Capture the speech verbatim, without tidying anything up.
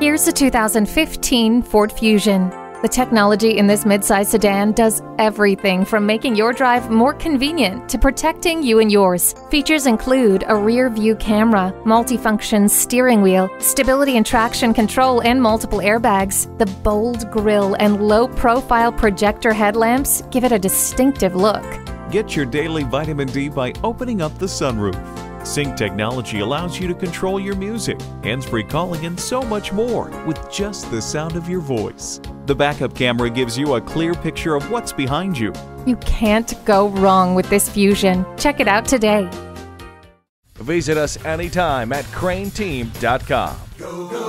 Here's the two thousand fifteen Ford Fusion. The technology in this midsize sedan does everything from making your drive more convenient to protecting you and yours. Features include a rear-view camera, multifunction steering wheel, stability and traction control, and multiple airbags. The bold grille and low-profile projector headlamps give it a distinctive look. Get your daily vitamin D by opening up the sunroof. Sync technology allows you to control your music, hands-free calling, and so much more with just the sound of your voice. The backup camera gives you a clear picture of what's behind you. You can't go wrong with this Fusion. Check it out today. Visit us anytime at crain team dot com.